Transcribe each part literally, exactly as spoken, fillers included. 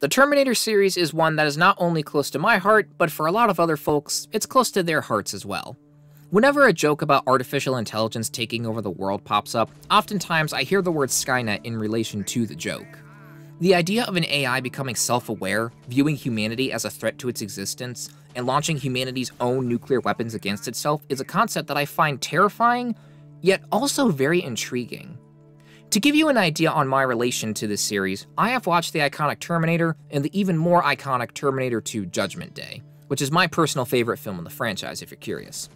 The Terminator series is one that is not only close to my heart, but for a lot of other folks, it's close to their hearts as well. Whenever a joke about artificial intelligence taking over the world pops up, oftentimes I hear the word Skynet in relation to the joke. The idea of an A I becoming self-aware, viewing humanity as a threat to its existence, and launching humanity's own nuclear weapons against itself is a concept that I find terrifying, yet also very intriguing. To give you an idea on my relation to this series, I have watched the iconic Terminator and the even more iconic Terminator two Judgment Day, which is my personal favorite film in the franchise if you're curious.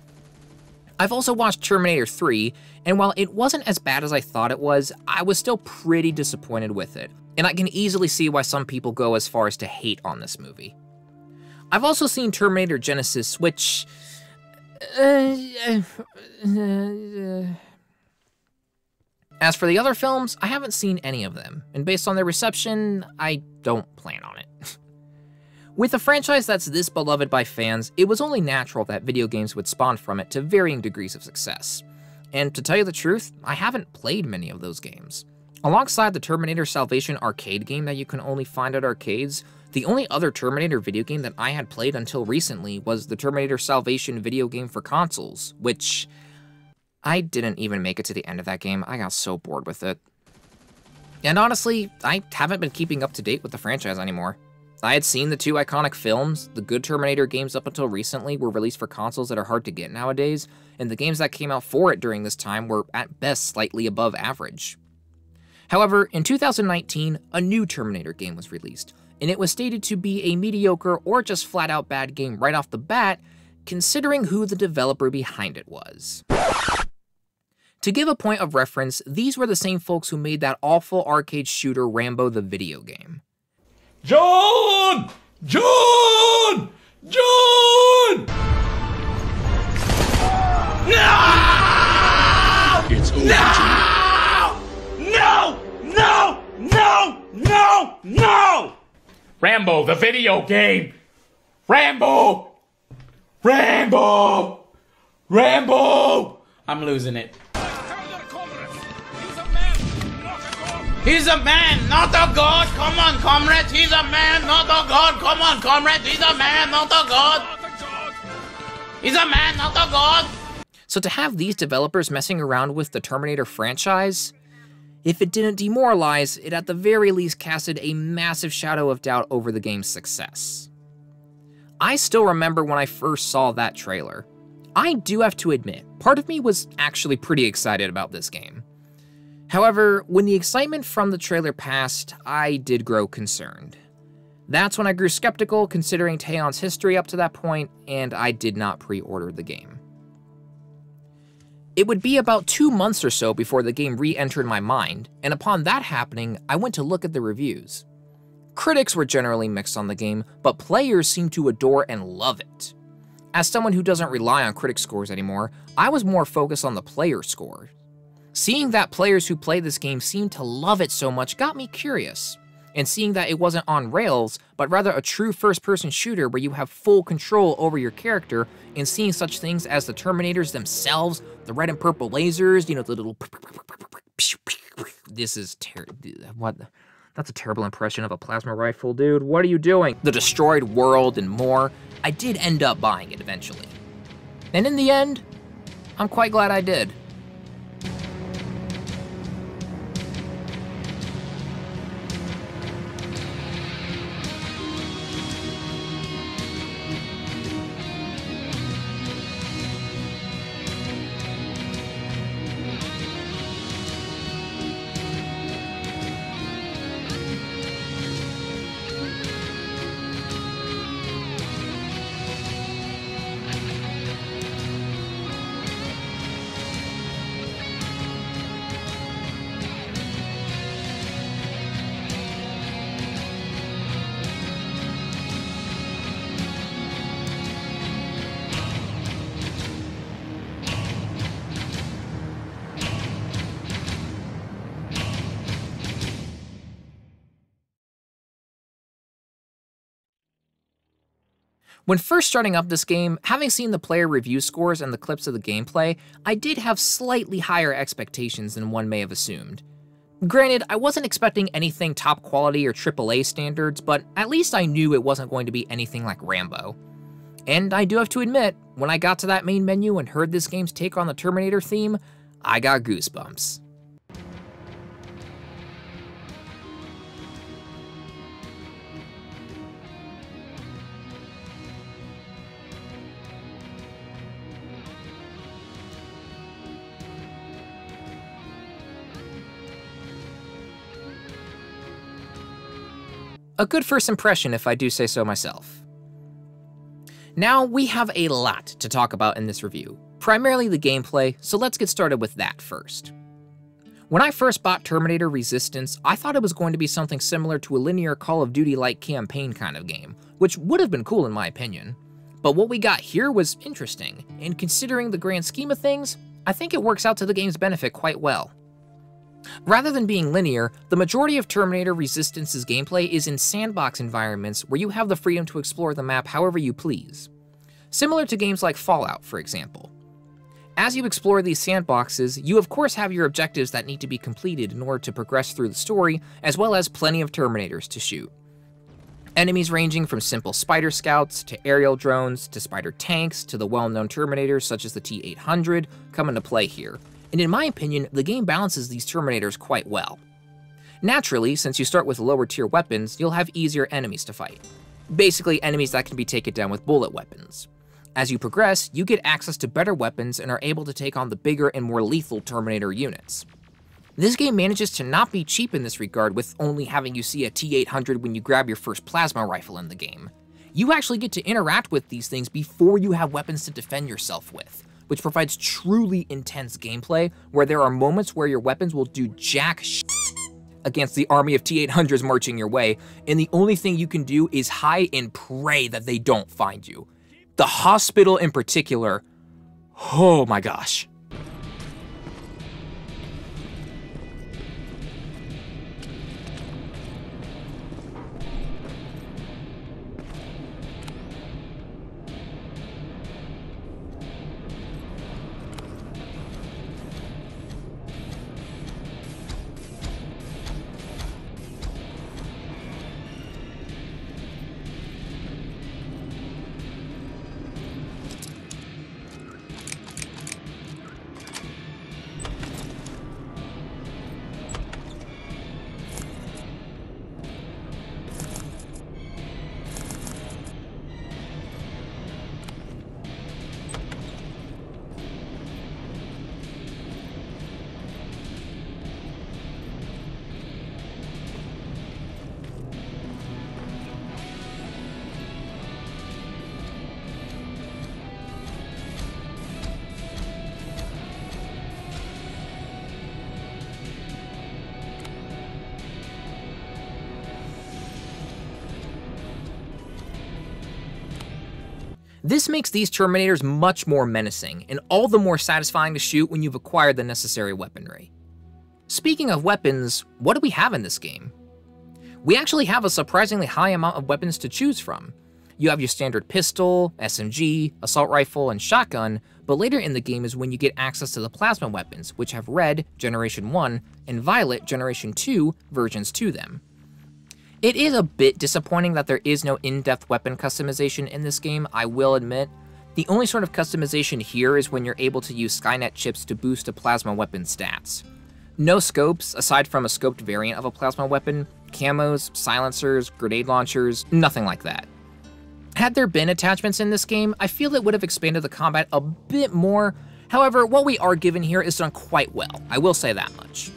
I've also watched Terminator three, and while it wasn't as bad as I thought it was, I was still pretty disappointed with it, and I can easily see why some people go as far as to hate on this movie. I've also seen Terminator Genesis, which... Uh, uh, uh, uh... As for the other films, I haven't seen any of them, and based on their reception, I don't plan on it. With a franchise that's this beloved by fans, it was only natural that video games would spawn from it to varying degrees of success. And to tell you the truth, I haven't played many of those games. Alongside the Terminator Salvation arcade game that you can only find at arcades, the only other Terminator video game that I had played until recently was the Terminator Salvation video game for consoles, which I didn't even make it to the end of that game. I got so bored with it. And honestly, I haven't been keeping up to date with the franchise anymore. I had seen the two iconic films, the good Terminator games up until recently were released for consoles that are hard to get nowadays, and the games that came out for it during this time were at best slightly above average. However, in two thousand nineteen, a new Terminator game was released, and it was stated to be a mediocre or just flat out bad game right off the bat, considering who the developer behind it was. To give a point of reference, these were the same folks who made that awful arcade shooter Rambo the Video Game. John! John! John! No! It's over. No! No! No! No! No! No! Rambo, the video game! Rambo! Rambo! Rambo! I'm losing it. He's a man, not a god. Come on, comrades. He's a man, not a god. Come on, comrades. He's a man, not a god. He's a man, not a god. So to have these developers messing around with the Terminator franchise, if it didn't demoralize, it at the very least casted a massive shadow of doubt over the game's success. I still remember when I first saw that trailer. I do have to admit, part of me was actually pretty excited about this game. However, when the excitement from the trailer passed, I did grow concerned. That's when I grew skeptical considering Teyon's history up to that point, and I did not pre-order the game. It would be about two months or so before the game re-entered my mind, and upon that happening, I went to look at the reviews. Critics were generally mixed on the game, but players seemed to adore and love it. As someone who doesn't rely on critic scores anymore, I was more focused on the player score. Seeing that players who play this game seem to love it so much got me curious, and seeing that it wasn't on rails, but rather a true first-person shooter where you have full control over your character, and seeing such things as the Terminators themselves, the red and purple lasers, you know, the little... This is ter- what? That's a terrible impression of a plasma rifle, dude. What are you doing? The destroyed world and more. I did end up buying it eventually. And in the end, I'm quite glad I did. When first starting up this game, having seen the player review scores and the clips of the gameplay, I did have slightly higher expectations than one may have assumed. Granted, I wasn't expecting anything top quality or triple A standards, but at least I knew it wasn't going to be anything like Rambo. And I do have to admit, when I got to that main menu and heard this game's take on the Terminator theme, I got goosebumps. A good first impression, if I do say so myself. Now, we have a lot to talk about in this review, primarily the gameplay, so let's get started with that first. When I first bought Terminator Resistance, I thought it was going to be something similar to a linear Call of Duty-like campaign kind of game, which would have been cool in my opinion. But what we got here was interesting, and considering the grand scheme of things, I think it works out to the game's benefit quite well. Rather than being linear, the majority of Terminator Resistance's gameplay is in sandbox environments where you have the freedom to explore the map however you please, similar to games like Fallout, for example. As you explore these sandboxes, you of course have your objectives that need to be completed in order to progress through the story, as well as plenty of Terminators to shoot. Enemies ranging from simple spider scouts, to aerial drones, to spider tanks, to the well-known Terminators such as the T eight hundred come into play here. And in my opinion, the game balances these Terminators quite well. Naturally, since you start with lower tier weapons, you'll have easier enemies to fight. Basically, enemies that can be taken down with bullet weapons. As you progress, you get access to better weapons and are able to take on the bigger and more lethal Terminator units. This game manages to not be cheap in this regard with only having you see a T eight hundred when you grab your first plasma rifle in the game. You actually get to interact with these things before you have weapons to defend yourself with, which provides truly intense gameplay where there are moments where your weapons will do jack sh** against the army of T eight hundreds marching your way, and the only thing you can do is hide and pray that they don't find you. The hospital in particular, oh my gosh. This makes these Terminators much more menacing, and all the more satisfying to shoot when you've acquired the necessary weaponry. Speaking of weapons, what do we have in this game? We actually have a surprisingly high amount of weapons to choose from. You have your standard pistol, S M G, assault rifle, and shotgun, but later in the game is when you get access to the plasma weapons, which have Red, Generation one, and Violet, Generation two, versions to them. It is a bit disappointing that there is no in-depth weapon customization in this game, I will admit. The only sort of customization here is when you're able to use Skynet chips to boost a plasma weapon stats. No scopes, aside from a scoped variant of a plasma weapon, camos, silencers, grenade launchers, nothing like that. Had there been attachments in this game, I feel it would have expanded the combat a bit more. However, what we are given here is done quite well, I will say that much.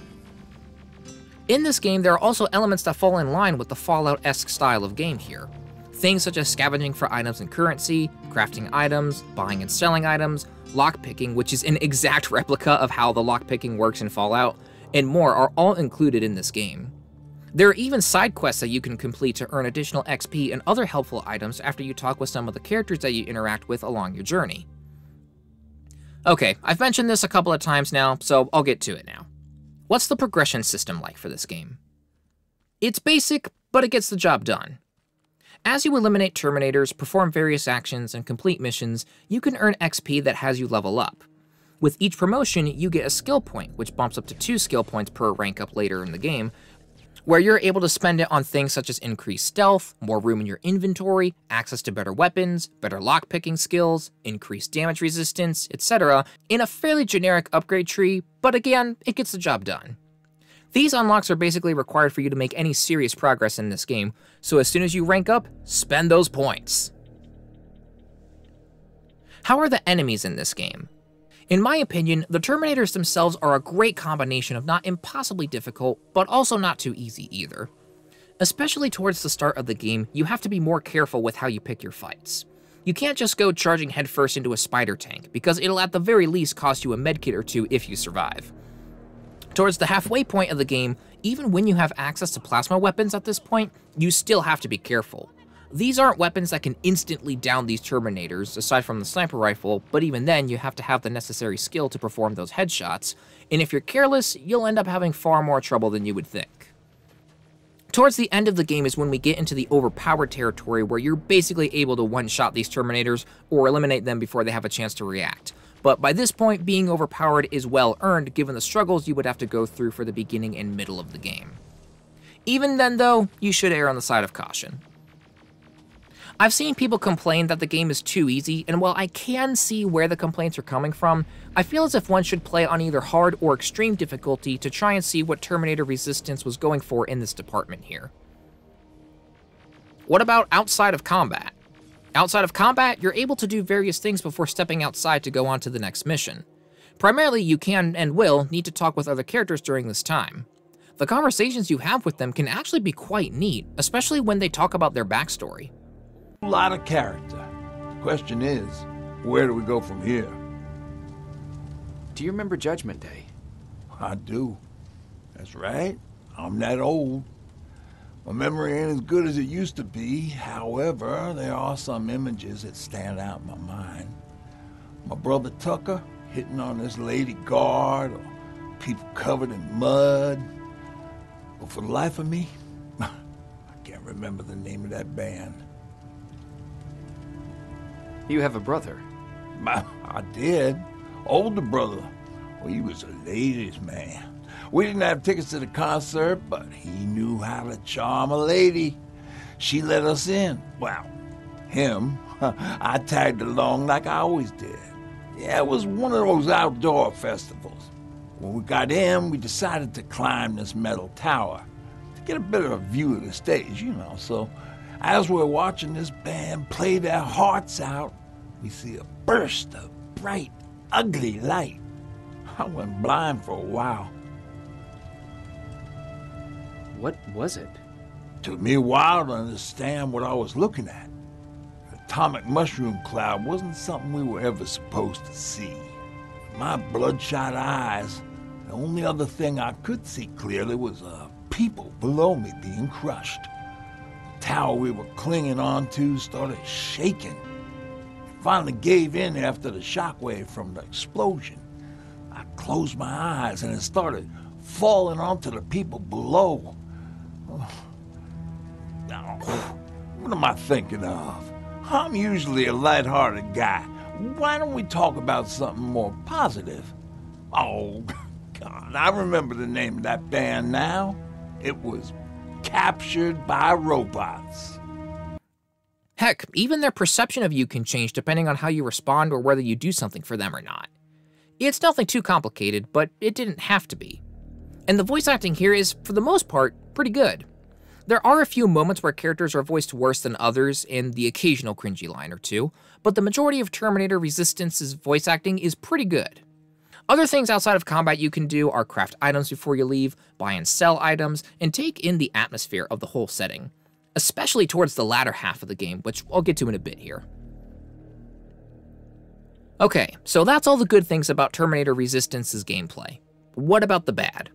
In this game, there are also elements that fall in line with the Fallout-esque style of game here. Things such as scavenging for items and currency, crafting items, buying and selling items, lockpicking, which is an exact replica of how the lockpicking works in Fallout, and more are all included in this game. There are even side quests that you can complete to earn additional X P and other helpful items after you talk with some of the characters that you interact with along your journey. Okay, I've mentioned this a couple of times now, so I'll get to it now. What's the progression system like for this game? It's basic, but it gets the job done. As you eliminate Terminators, perform various actions, and complete missions, you can earn X P that has you level up. With each promotion, you get a skill point, which bumps up to two skill points per rank up later in the game, where you're able to spend it on things such as increased stealth, more room in your inventory, access to better weapons, better lockpicking skills, increased damage resistance, et cetera, in a fairly generic upgrade tree, but again, it gets the job done. These unlocks are basically required for you to make any serious progress in this game, so as soon as you rank up, spend those points. How are the enemies in this game? In my opinion, the Terminators themselves are a great combination of not impossibly difficult, but also not too easy either. Especially towards the start of the game, you have to be more careful with how you pick your fights. You can't just go charging headfirst into a spider tank, because it'll at the very least cost you a medkit or two if you survive. Towards the halfway point of the game, even when you have access to plasma weapons at this point, you still have to be careful. These aren't weapons that can instantly down these Terminators, aside from the sniper rifle, but even then you have to have the necessary skill to perform those headshots, and if you're careless, you'll end up having far more trouble than you would think. Towards the end of the game is when we get into the overpowered territory where you're basically able to one-shot these Terminators or eliminate them before they have a chance to react, but by this point being overpowered is well earned given the struggles you would have to go through for the beginning and middle of the game. Even then though, you should err on the side of caution. I've seen people complain that the game is too easy, and while I can see where the complaints are coming from, I feel as if one should play on either hard or extreme difficulty to try and see what Terminator Resistance was going for in this department here. What about outside of combat? Outside of combat, you're able to do various things before stepping outside to go on to the next mission. Primarily, you can and will need to talk with other characters during this time. The conversations you have with them can actually be quite neat, especially when they talk about their backstory. A lot of character. The question is, where do we go from here? Do you remember Judgment Day? I do. That's right. I'm that old. My memory ain't as good as it used to be. However, there are some images that stand out in my mind. My brother Tucker hitting on this lady guard, or people covered in mud. But for the life of me, I can't remember the name of that band. You have a brother. My, I did. Older brother. Well, he was a ladies' man. We didn't have tickets to the concert, but he knew how to charm a lady. She let us in. Well, him. I tagged along like I always did. Yeah, it was one of those outdoor festivals. When we got in, we decided to climb this metal tower to get a better view of the stage, you know, so... As we're watching this band play their hearts out, we see a burst of bright, ugly light. I went blind for a while. What was it? Took me a while to understand what I was looking at. The atomic mushroom cloud wasn't something we were ever supposed to see. With my bloodshot eyes, the only other thing I could see clearly was uh, people below me being crushed. The tower we were clinging onto started shaking. It finally gave in after the shockwave from the explosion. I closed my eyes and it started falling onto the people below. Oh, what am I thinking of? I'm usually a lighthearted guy. Why don't we talk about something more positive? Oh, God, I remember the name of that band now. It was Captured by Robots. Heck, even their perception of you can change depending on how you respond or whether you do something for them or not. It's nothing too complicated, but it didn't have to be. And the voice acting here is, for the most part, pretty good. There are a few moments where characters are voiced worse than others and the occasional cringy line or two, but the majority of Terminator Resistance's voice acting is pretty good. Other things outside of combat you can do are craft items before you leave, buy and sell items, and take in the atmosphere of the whole setting, especially towards the latter half of the game, which I'll get to in a bit here. Okay, so that's all the good things about Terminator Resistance's gameplay. What about the bad?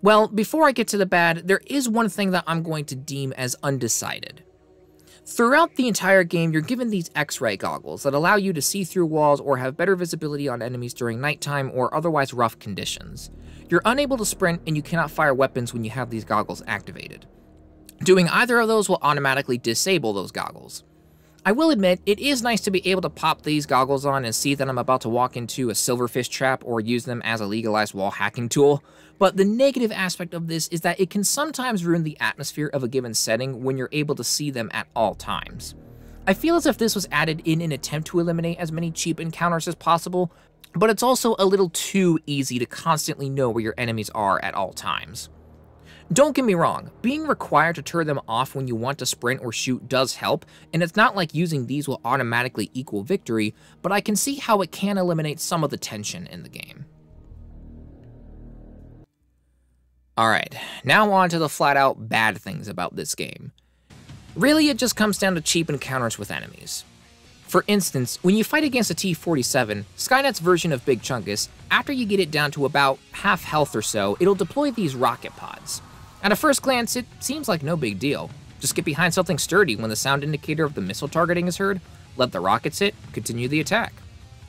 Well, before I get to the bad, there is one thing that I'm going to deem as undecided. Throughout the entire game, you're given these X-ray goggles that allow you to see through walls or have better visibility on enemies during nighttime or otherwise rough conditions. You're unable to sprint and you cannot fire weapons when you have these goggles activated. Doing either of those will automatically disable those goggles. I will admit, it is nice to be able to pop these goggles on and see that I'm about to walk into a silverfish trap or use them as a legalized wall hacking tool, but the negative aspect of this is that it can sometimes ruin the atmosphere of a given setting when you're able to see them at all times. I feel as if this was added in an attempt to eliminate as many cheap encounters as possible, but it's also a little too easy to constantly know where your enemies are at all times. Don't get me wrong, being required to turn them off when you want to sprint or shoot does help, and it's not like using these will automatically equal victory, but I can see how it can eliminate some of the tension in the game. Alright, now on to the flat out bad things about this game. Really, it just comes down to cheap encounters with enemies. For instance, when you fight against a T forty-seven, Skynet's version of Big Chungus, after you get it down to about half health or so, it'll deploy these rocket pods. At a first glance, it seems like no big deal. Just get behind something sturdy when the sound indicator of the missile targeting is heard, let the rockets hit, continue the attack.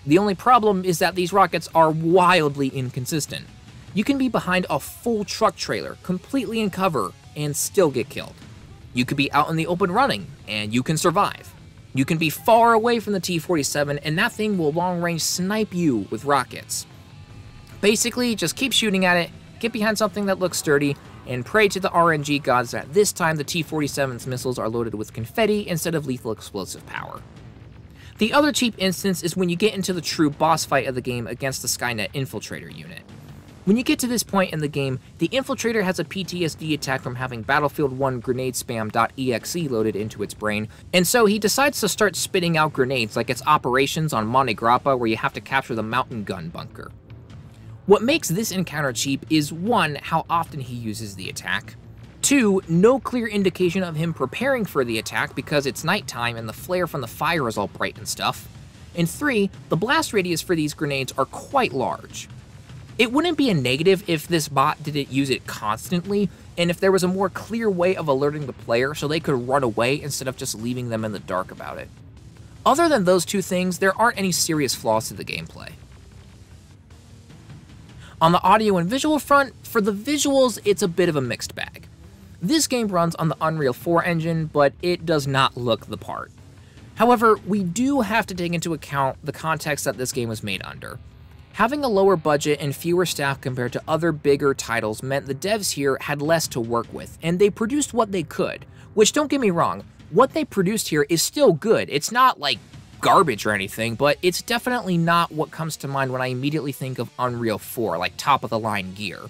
The only problem is that these rockets are wildly inconsistent. You can be behind a full truck trailer, completely in cover, and still get killed. You could be out in the open running, and you can survive. You can be far away from the T forty-seven, and that thing will long-range snipe you with rockets. Basically, just keep shooting at it, get behind something that looks sturdy, and pray to the R N G gods that this time the T forty-seven's missiles are loaded with confetti instead of lethal explosive power. The other cheap instance is when you get into the true boss fight of the game against the Skynet Infiltrator unit. When you get to this point in the game, the Infiltrator has a P T S D attack from having Battlefield one grenade spam.exe loaded into its brain, and so he decides to start spitting out grenades like it's Operations on Monte Grappa, where you have to capture the mountain gun bunker. What makes this encounter cheap is one, how often he uses the attack, two, no clear indication of him preparing for the attack because it's nighttime and the flare from the fire is all bright and stuff, and three, the blast radius for these grenades are quite large. It wouldn't be a negative if this bot didn't use it constantly, and if there was a more clear way of alerting the player so they could run away instead of just leaving them in the dark about it. Other than those two things, there aren't any serious flaws to the gameplay. On the audio and visual front, for the visuals, it's a bit of a mixed bag. This game runs on the Unreal four engine, but it does not look the part. However, we do have to take into account the context that this game was made under. Having a lower budget and fewer staff compared to other bigger titles meant the devs here had less to work with, and they produced what they could, which, don't get me wrong, what they produced here is still good. It's not like garbage or anything, but it's definitely not what comes to mind when I immediately think of Unreal four, like top-of-the-line gear.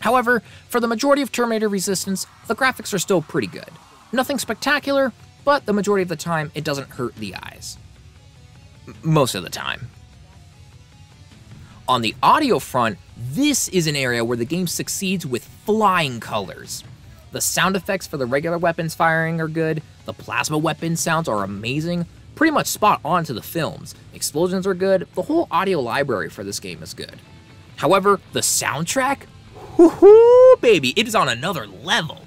However, for the majority of Terminator Resistance, the graphics are still pretty good. Nothing spectacular, but the majority of the time, it doesn't hurt the eyes. Most of the time. On the audio front, this is an area where the game succeeds with flying colors. The sound effects for the regular weapons firing are good, the plasma weapon sounds are amazing, pretty much spot on to the films, explosions are good, the whole audio library for this game is good. However, the soundtrack? Woohoo, baby, it is on another level.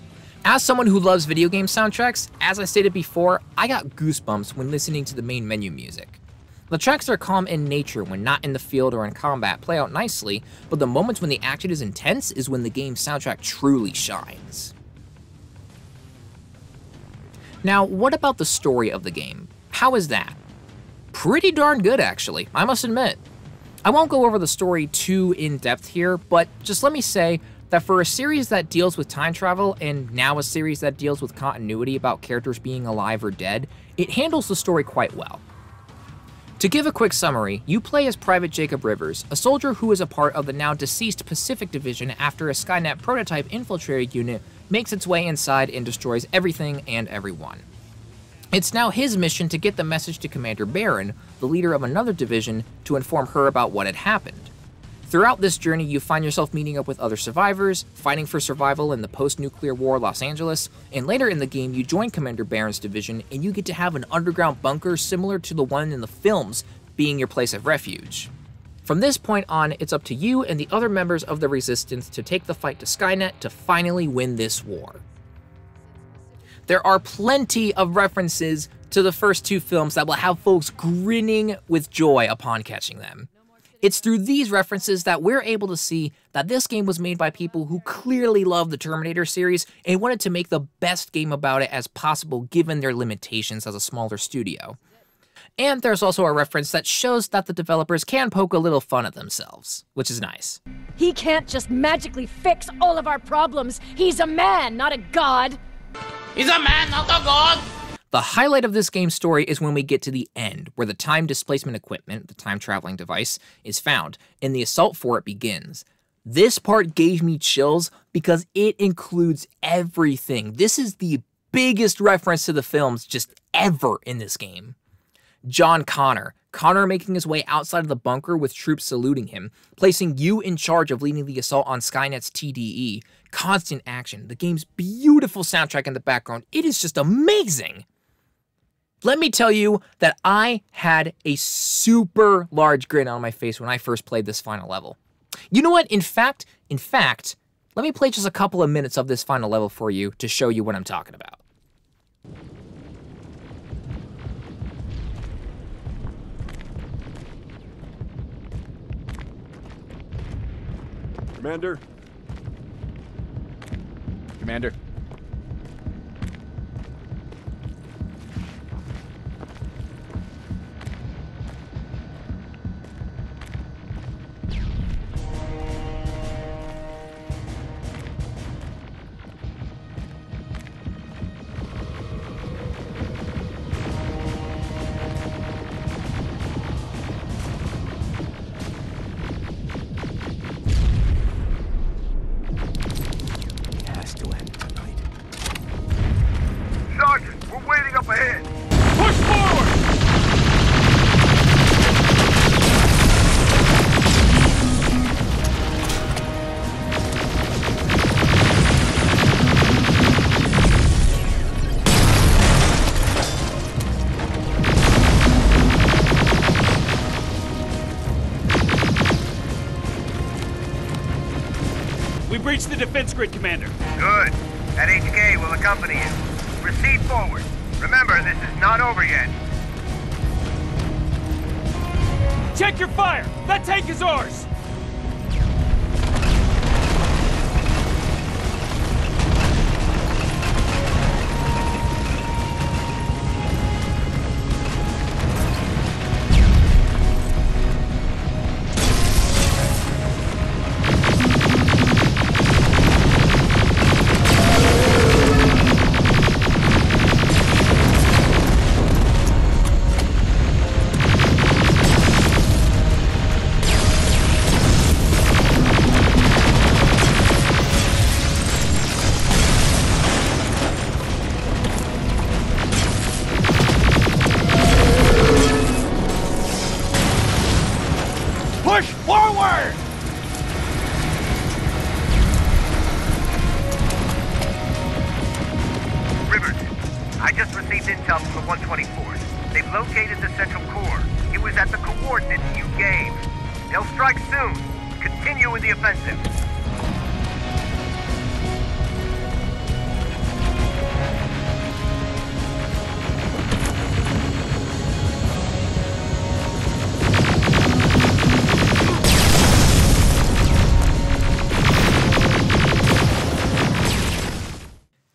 As someone who loves video game soundtracks, as I stated before, I got goosebumps when listening to the main menu music. The tracks are calm in nature when not in the field or in combat play out nicely, but the moments when the action is intense is when the game's soundtrack truly shines. Now, what about the story of the game? How is that? Pretty darn good, actually, I must admit. I won't go over the story too in-depth here, but just let me say that for a series that deals with time travel, and now a series that deals with continuity about characters being alive or dead, it handles the story quite well. To give a quick summary, you play as Private Jacob Rivers, a soldier who is a part of the now-deceased Pacific Division after a Skynet prototype infiltrator unit makes its way inside and destroys everything and everyone. It's now his mission to get the message to Commander Baron, the leader of another division, to inform her about what had happened. Throughout this journey, you find yourself meeting up with other survivors, fighting for survival in the post-nuclear war Los Angeles, and later in the game, you join Commander Baron's division, and you get to have an underground bunker similar to the one in the films being your place of refuge. From this point on, it's up to you and the other members of the Resistance to take the fight to Skynet to finally win this war. There are plenty of references to the first two films that will have folks grinning with joy upon catching them. It's through these references that we're able to see that this game was made by people who clearly love the Terminator series and wanted to make the best game about it as possible given their limitations as a smaller studio. And there's also a reference that shows that the developers can poke a little fun at themselves, which is nice. He can't just magically fix all of our problems. He's a man, not a god. He's a man, not a god. The highlight of this game's story is when we get to the end, where the time displacement equipment, the time traveling device, is found, and the assault for it begins. This part gave me chills because it includes everything. This is the biggest reference to the films just ever in this game. John Connor. Connor making his way outside of the bunker with troops saluting him, placing you in charge of leading the assault on Skynet's T D E. Constant action, the game's beautiful soundtrack in the background. It is just amazing. Let me tell you that I had a super large grin on my face when I first played this final level. You know what? In fact, in fact, let me play just a couple of minutes of this final level for you to show you what I'm talking about. Commander? Commander? Reach the defense grid, Commander. Good. That H K will accompany you. Proceed forward. Remember, this is not over yet. Check your fire! That tank is ours!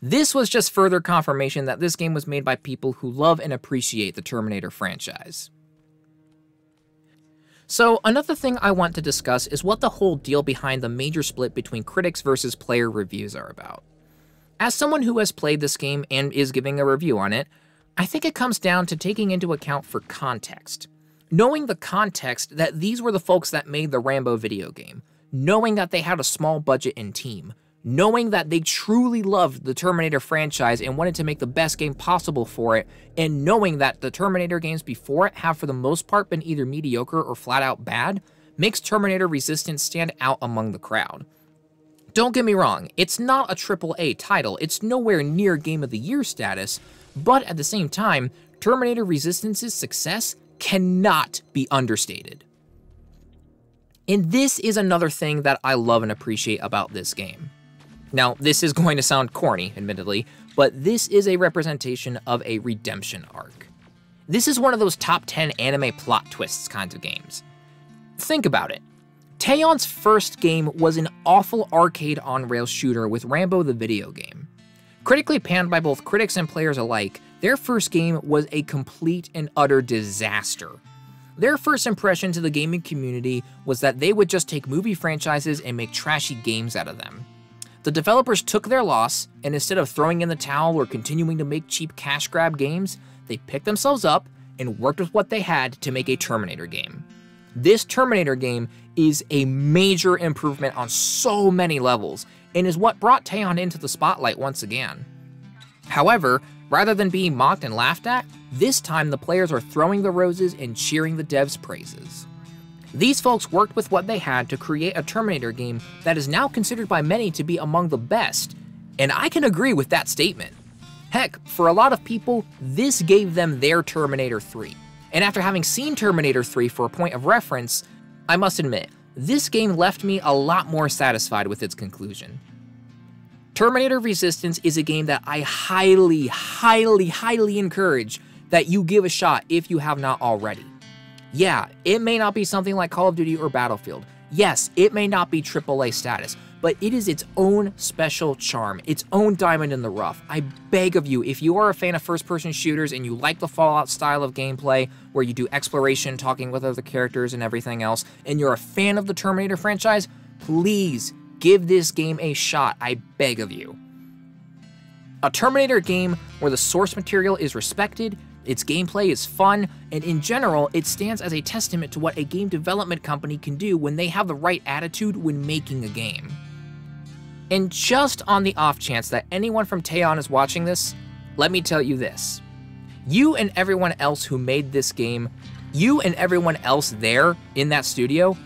This was just further confirmation that this game was made by people who love and appreciate the Terminator franchise. So another thing I want to discuss is what the whole deal behind the major split between critics versus player reviews are about. As someone who has played this game and is giving a review on it, I think it comes down to taking into account for context. Knowing the context that these were the folks that made the Rambo video game, knowing that they had a small budget and team, knowing that they truly loved the Terminator franchise and wanted to make the best game possible for it, and knowing that the Terminator games before it have for the most part been either mediocre or flat out bad, makes Terminator Resistance stand out among the crowd. Don't get me wrong, it's not a triple A title, it's nowhere near Game of the Year status, but at the same time, Terminator Resistance's success cannot be understated. And this is another thing that I love and appreciate about this game. Now, this is going to sound corny, admittedly, but this is a representation of a redemption arc. This is one of those top ten anime plot twists kinds of games. Think about it. Teyon's first game was an awful arcade-on-rails shooter with Rambo the Video Game. Critically panned by both critics and players alike, their first game was a complete and utter disaster. Their first impression to the gaming community was that they would just take movie franchises and make trashy games out of them. The developers took their loss, and instead of throwing in the towel or continuing to make cheap cash grab games, they picked themselves up and worked with what they had to make a Terminator game. This Terminator game is a major improvement on so many levels, and is what brought Teyon into the spotlight once again. However, rather than being mocked and laughed at, this time the players are throwing the roses and cheering the devs' praises. These folks worked with what they had to create a Terminator game that is now considered by many to be among the best, and I can agree with that statement. Heck, for a lot of people, this gave them their Terminator three. And after having seen Terminator three for a point of reference, I must admit, this game left me a lot more satisfied with its conclusion. Terminator Resistance is a game that I highly, highly, highly encourage that you give a shot if you have not already. Yeah, it may not be something like Call of Duty or Battlefield. Yes, it may not be triple A status, but it is its own special charm, its own diamond in the rough. I beg of you, if you are a fan of first-person shooters and you like the Fallout style of gameplay, where you do exploration, talking with other characters and everything else, and you're a fan of the Terminator franchise, please give this game a shot, I beg of you. A Terminator game where the source material is respected, its gameplay is fun, and in general, it stands as a testament to what a game development company can do when they have the right attitude when making a game. And just on the off chance that anyone from Teyon is watching this, let me tell you this. You and everyone else who made this game, you and everyone else there in that studio,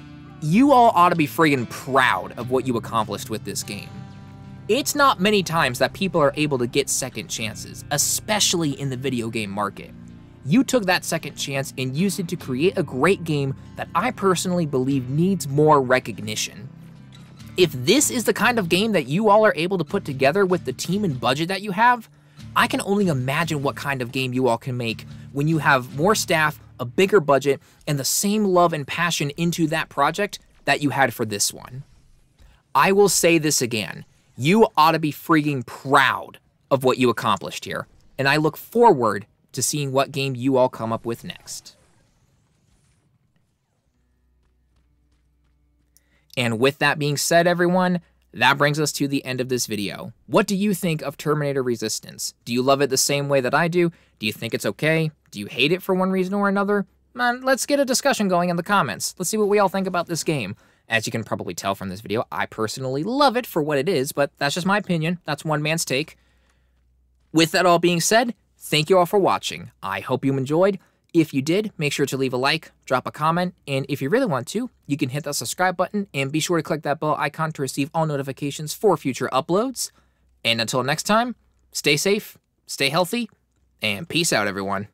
you all ought to be friggin' proud of what you accomplished with this game. It's not many times that people are able to get second chances, especially in the video game market. You took that second chance and used it to create a great game that I personally believe needs more recognition. If this is the kind of game that you all are able to put together with the team and budget that you have, I can only imagine what kind of game you all can make when you have more staff, a bigger budget, and the same love and passion into that project that you had for this one. I will say this again, you ought to be freaking proud of what you accomplished here, and I look forward to seeing what game you all come up with next. And with that being said, everyone, that brings us to the end of this video. What do you think of Terminator Resistance? Do you love it the same way that I do? Do you think it's okay? Do you hate it for one reason or another? Man, let's get a discussion going in the comments. Let's see what we all think about this game. As you can probably tell from this video, I personally love it for what it is, but that's just my opinion. That's one man's take. With that all being said, thank you all for watching. I hope you enjoyed. If you did, make sure to leave a like, drop a comment, and if you really want to, you can hit that subscribe button and be sure to click that bell icon to receive all notifications for future uploads. And until next time, stay safe, stay healthy, and peace out, everyone.